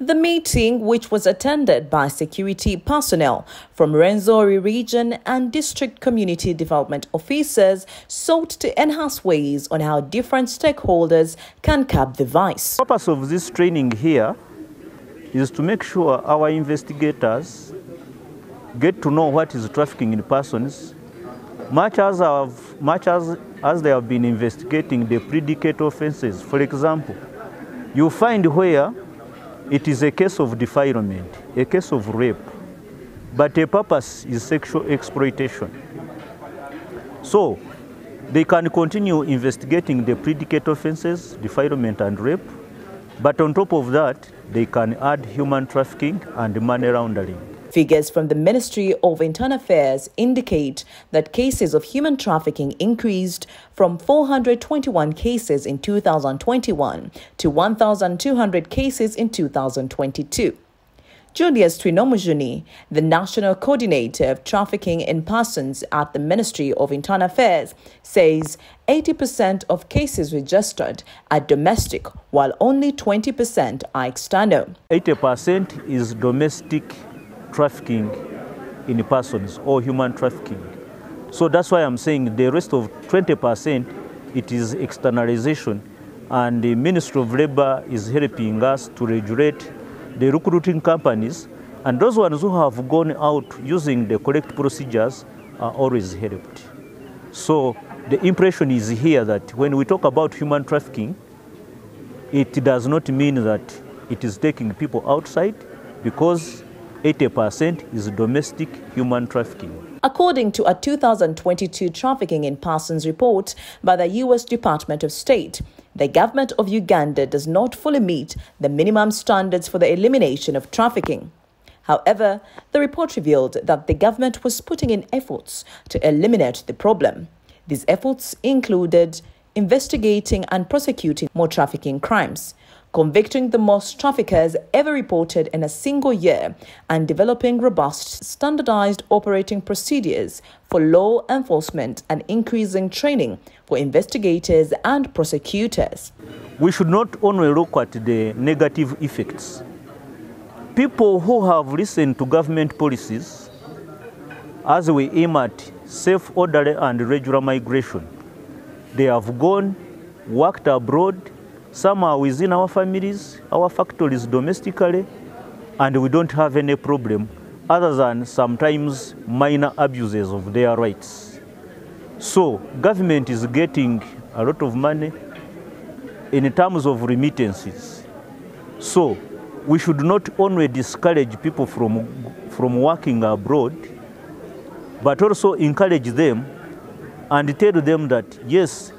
The meeting, which was attended by security personnel from Renzori Region and District Community Development Officers, sought to enhance ways on how different stakeholders can curb the vice. The purpose of this training here is to make sure our investigators get to know what is trafficking in persons, much as they have been investigating the predicate offenses. For example, you find where it is a case of defilement, a case of rape, but the purpose is sexual exploitation. So they can continue investigating the predicate offenses, defilement and rape, but on top of that, they can add human trafficking and money laundering. Figures from the Ministry of Internal Affairs indicate that cases of human trafficking increased from 421 cases in 2021 to 1,200 cases in 2022. Julius Twinomujuni, the National Coordinator of Trafficking in Persons at the Ministry of Internal Affairs, says 80% of cases registered are domestic, while only 20% are external. 80% is domestic trafficking in persons or human trafficking. So that's why I'm saying the rest of 20%, it is externalization, and the Ministry of Labour is helping us to regulate the recruiting companies, and those ones who have gone out using the correct procedures are always helped. So the impression is here that when we talk about human trafficking, it does not mean that it is taking people outside, because 80% is domestic human trafficking. According to a 2022 Trafficking in Persons report by the U.S. Department of State, the government of Uganda does not fully meet the minimum standards for the elimination of trafficking. However, the report revealed that the government was putting in efforts to eliminate the problem. These efforts included investigating and prosecuting more trafficking crimes, convicting the most traffickers ever reported in a single year, and developing robust, standardized operating procedures for law enforcement and increasing training for investigators and prosecutors. We should not only look at the negative effects. People who have listened to government policies as we aim at safe, orderly and regular migration, they have gone, worked abroad. Some are within our families, our factories domestically, and we don't have any problem other than sometimes minor abuses of their rights. So government is getting a lot of money in terms of remittances. So we should not only discourage people from working abroad, but also encourage them and tell them that yes,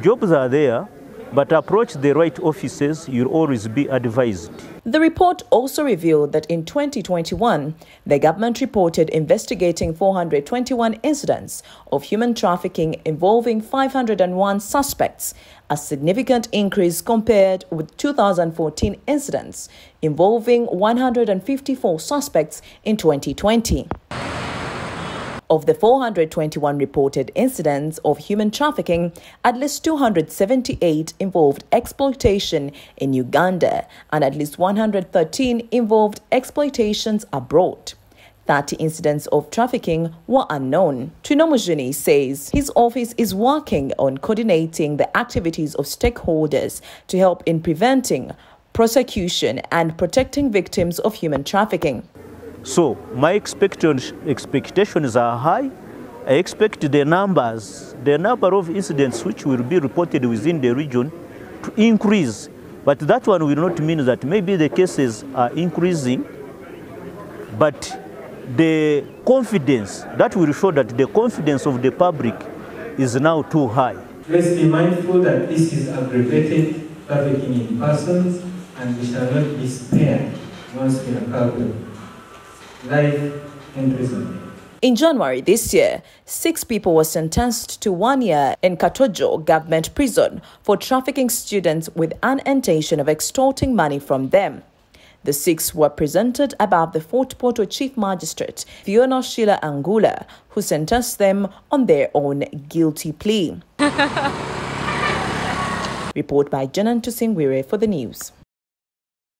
jobs are there, but approach the right offices, you'll always be advised. The report also revealed that in 2021, the government reported investigating 421 incidents of human trafficking involving 501 suspects, a significant increase compared with 2014 incidents involving 154 suspects in 2020. Of the 421 reported incidents of human trafficking, at least 278 involved exploitation in Uganda, and at least 113 involved exploitations abroad. 30 incidents of trafficking were unknown. Tunamujuni says his office is working on coordinating the activities of stakeholders to help in preventing, prosecution and protecting victims of human trafficking. So my expectations are high. I expect the number of incidents which will be reported within the region to increase. But that one will not mean that maybe the cases are increasing, but the confidence, that will show that the confidence of the public is now too high. Let's be mindful that this is aggravated trafficking in persons, and we shall not be spared once we are covered. Life in prison. In January this year, 6 people were sentenced to 1 year in Katojo government prison for trafficking students with an intention of extorting money from them. The 6 were presented above the Fort Portal Chief Magistrate, Fiona Sheila Angula, who sentenced them on their own guilty plea. Report by Jenan Tusingwire for the news.